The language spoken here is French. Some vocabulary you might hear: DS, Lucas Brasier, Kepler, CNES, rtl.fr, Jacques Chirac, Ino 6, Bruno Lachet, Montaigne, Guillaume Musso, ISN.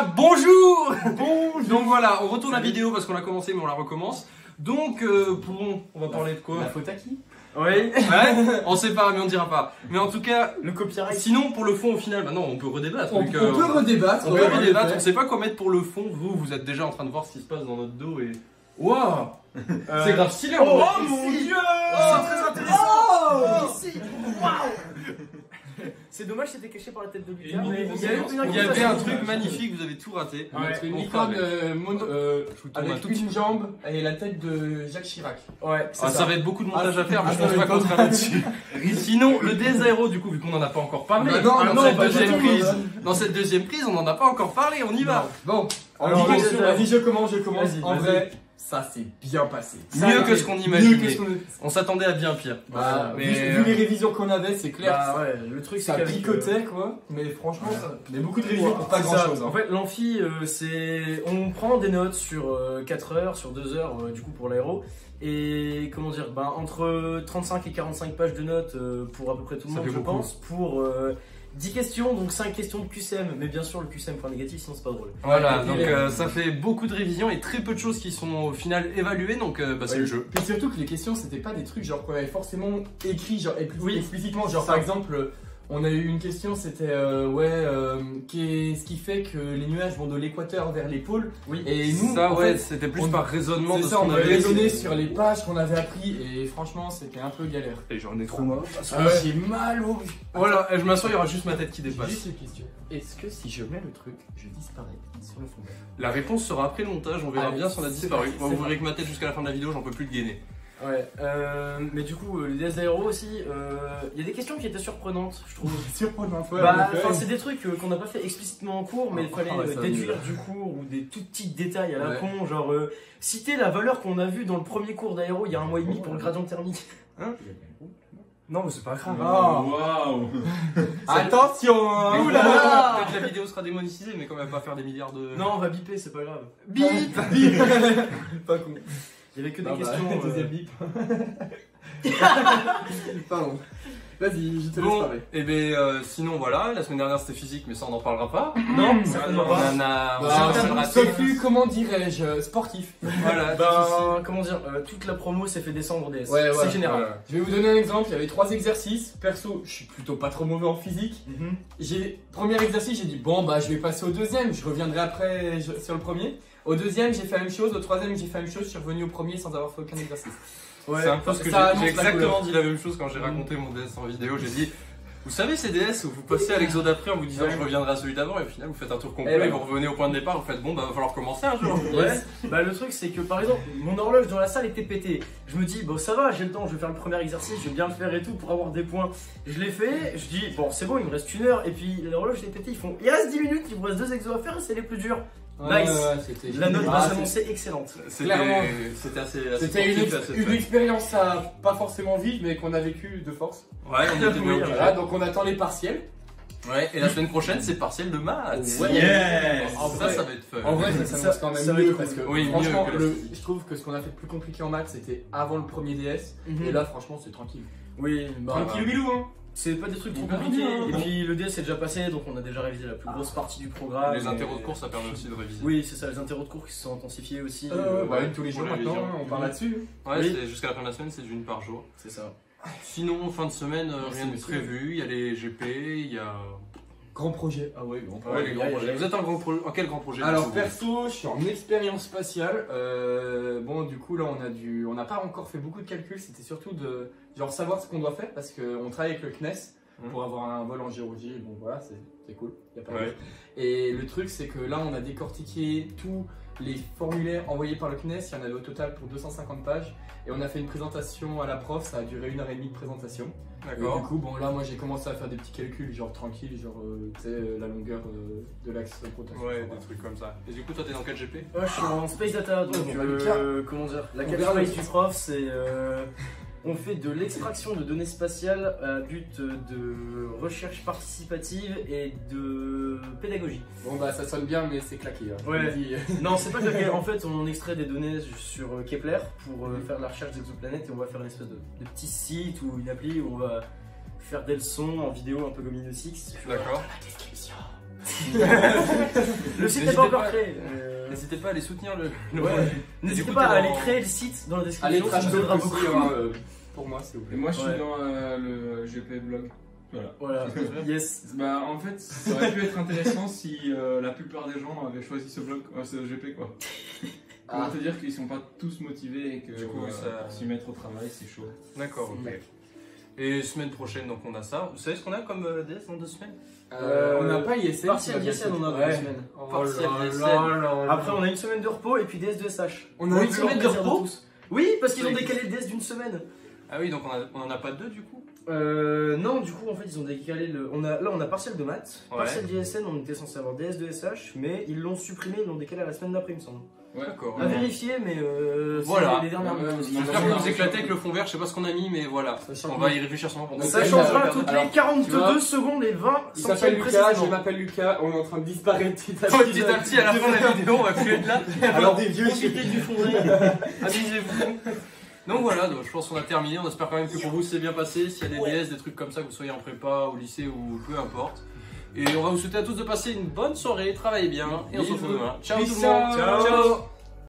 Déjà, bonjour. Bonjour. Donc voilà, on retourne la vidéo parce qu'on a commencé mais on la recommence. Donc, on va parler de quoi? La faute à qui? Oui. Ouais, on sait pas, mais on dira pas. Mais en tout cas, le copyright. Sinon, pour le fond, au final, maintenant, on peut redébattre. On peut redébattre. On sait pas quoi mettre pour le fond. Vous êtes déjà en train de voir ce qui se passe dans notre dos et. Waouh. C'est grave stylé. Oh mon dieu. C'est très intéressant. Ici. Waouh. C'est dommage, c'était caché par la tête de Lucas. Il y avait un truc magnifique, vous avez tout raté. Ouais. Une licorne avec toute une jambe et la tête de Jacques Chirac. Ouais. Ça va être beaucoup de montage à faire, mais je pense pas qu'on sera là-dessus. Sinon, le DS AERO, du coup, vu qu'on en a pas encore parlé. Dans cette deuxième prise, on en a pas encore parlé. On y va. Bon. Alors, vas-y, je commence. En vrai. Ça s'est bien passé. Mieux que ce qu'on imaginait. On s'attendait à bien pire. Vu les révisions qu'on avait, c'est clair. Le truc, ça picotait quoi. Mais franchement, il y a beaucoup de révisions pour pas grand chose. En fait, l'amphi, c'est. On prend des notes sur 4 heures, sur 2 heures, du coup, pour l'aéro. Et comment dire, entre 35 et 45 pages de notes pour à peu près tout le monde, je pense. Pour. 10 questions, donc 5 questions de QCM, mais bien sûr le QCM point négatif, sinon c'est pas drôle. Voilà, donc ça fait beaucoup de révisions et très peu de choses qui sont au final évaluées, donc c'est le jeu. Puis surtout que les questions, c'était pas des trucs genre qu'on avait forcément écrit genre, explicitement, genre par exemple, on a eu une question, c'était qu'est-ce qui fait que les nuages vont de l'équateur vers les pôles? Oui, et nous, ça c'était plus par raisonnement de ça, on avait raisonné sur les pages qu'on avait appris et franchement c'était un peu galère. Et j'en ai trop mal parce que j'ai mal au... Voilà, je m'assois, il y aura juste ma tête qui dépasse. Juste une question, est-ce que si je mets le truc, je disparais sur le fond? La réponse sera après le montage, on verra bien si on a disparu. Vous verrez que ma tête jusqu'à la fin de la vidéo, j'en peux plus de gainer. Ouais, mais du coup, le DS AERO aussi, il y a des questions qui étaient surprenantes, je trouve. Surprenantes, ouais. C'est des trucs qu'on n'a pas fait explicitement en cours, mais il fallait déduire du cours ou des tout petits détails à la con, genre citer la valeur qu'on a vue dans le premier cours d'aéro il y a un mois et demi pour le gradient thermique. Hein? Non, mais c'est pas grave. Waouh! Attention! Oulala! Peut-être la vidéo sera démonétisée, mais quand même pas faire des milliards de. Non, on va biper, c'est pas grave. Bip! Bip! Pas con. Il n'y avait que des questions. Deuxième bip. Pardon. Vas-y, je te laisse parler. Et sinon, voilà, la semaine dernière c'était physique, mais ça on n'en parlera pas. Non, certainement pas. C'est plus, comment dirais-je, sportif. Voilà, comment dire, toute la promo s'est fait descendre des DS. C'est général. Je vais vous donner un exemple, il y avait 3 exercices. Perso, je suis plutôt pas trop mauvais en physique. Premier exercice, j'ai dit, bon, je vais passer au deuxième, je reviendrai après sur le premier. Au deuxième, j'ai fait la même chose. Au troisième, j'ai fait la même chose. Je suis revenu au premier sans avoir fait aucun exercice. Ouais, c'est un peu ce que j'ai exactement dit la même chose quand j'ai raconté mon DS en vidéo. J'ai dit, vous savez ces DS où vous passez à l'exo d'après en vous disant je reviendrai à celui d'avant et au final vous faites un tour complet et vous revenez au point de départ. Vous faites bon, va falloir commencer un jour. Le truc c'est que par exemple, mon horloge dans la salle était pétée. Je me dis, bon ça va, j'ai le temps, je vais faire le premier exercice, je vais bien le faire et tout pour avoir des points. Je l'ai fait, je dis, bon c'est bon, il me reste 1 heure et puis l'horloge est pétée. Ils font, il reste 10 minutes, il vous reste 2 exos à faire et c'est les plus durs. Nice! La note va s'annoncer excellente. C'était une expérience à pas forcément vivre, mais qu'on a vécu de force. Ouais, on était obligés. Voilà, donc on attend les partiels. Ouais, et la semaine prochaine, c'est partiel de maths. Ouais. Yes. Ça va être fun. En vrai, ça s'annonce quand même mieux parce que franchement, je trouve que ce qu'on a fait de plus compliqué en maths, c'était avant le premier DS. Et là, franchement, c'est tranquille. Oui, tranquille, bilou, hein! C'est pas des trucs trop compliqués, et puis le DS est déjà passé, donc on a déjà révisé la plus grosse partie du programme. Les interros de cours, ça permet aussi de réviser. Oui, c'est ça, les interros de cours qui se sont intensifiés aussi. Tous les jours maintenant, on parle là-dessus. Ouais, jusqu'à la fin de la semaine, c'est d'une par jour. C'est ça. Sinon, fin de semaine, rien de prévu, il y a les GP, il y a... Grand projet. Ah ouais, grand projet. Vous êtes en quel grand projet? Alors perso, je suis en expérience spatiale. Bon, du coup, là, on n'a pas encore fait beaucoup de calculs. C'était surtout de genre savoir ce qu'on doit faire parce qu'on travaille avec le CNES pour avoir un vol en géologie. Bon, voilà, c'est cool. Y a pas Et le truc, c'est que là, on a décortiqué tous les formulaires envoyés par le CNES. Il y en avait au total pour 250 pages. Et on a fait une présentation à la prof. Ça a duré 1h30 de présentation. D'accord. Du coup, bon, là, moi, j'ai commencé à faire des petits calculs, genre tranquille, genre, tu sais, la longueur de l'axe rotatif. Ouais, des trucs comme ça. Et du coup, toi, t'es dans quel GP? Je suis en Space Data, donc, comment dire, la calculatrice du prof, c'est... On fait de l'extraction de données spatiales à but de recherche participative et de pédagogie. Bon bah ça sonne bien mais c'est claqué. Hein. Ouais. Non c'est pas claqué, en fait on extrait des données sur Kepler pour faire de la recherche d'exoplanètes et on va faire une espèce de petit site ou une appli où on va faire des leçons en vidéo un peu comme Ino 6. D'accord. Le site n'est pas encore créé. N'hésitez pas à aller soutenir le projet. N'hésitez pas à aller créer le site dans la description. Allez, ça donnera beaucoup. Pour moi, s'il vous plaît. Et moi, je suis dans le GP blog. Voilà. Yes. Bah, en fait, ça aurait pu être intéressant si la plupart des gens avaient choisi ce blog, ce GP, quoi. On va te dire qu'ils sont pas tous motivés et que du coup, ça s'y mettre au travail, c'est chaud. D'accord. Okay. Et semaine prochaine, donc on a ça. Vous savez ce qu'on a comme DS dans 2 semaines? On n'a pas ISN. Partiel ISN, on a 2 semaines. Partiel ISN. Après, on a 1 semaine de repos et puis DS de SH. On a 1 semaine de repos? Oui, parce qu'ils ont décalé le DS d'1 semaine. Ah oui, donc on en a pas 2 du coup? Non, du coup en fait ils ont décalé le... là on a partiel de maths, partiel d'ISN, on était censé avoir DS de SH, mais ils l'ont supprimé, ils l'ont décalé à la semaine d'après il me semble. Ouais, d'accord. À vérifier, mais voilà. Les dernières minutes. J'espère qu'on nous éclatait avec le fond vert, je sais pas ce qu'on a mis, mais voilà. On va y réfléchir sûrement pendant ça changera toutes les 42 secondes et 20 centièmes. Il s'appelle Lucas, je m'appelle Lucas, on est en train de disparaître petit à petit à la fin de la vidéo, on va plus être là. Alors des vieux, profitez du fond vert. Amusez-vous. Donc voilà, donc je pense qu'on a terminé, on espère quand même que pour vous c'est bien passé, s'il y a des DS, des trucs comme ça, que vous soyez en prépa, au lycée ou peu importe. Et on va vous souhaiter à tous de passer une bonne soirée, travaillez bien, et on se retrouve demain. Ciao tout le monde. Ciao.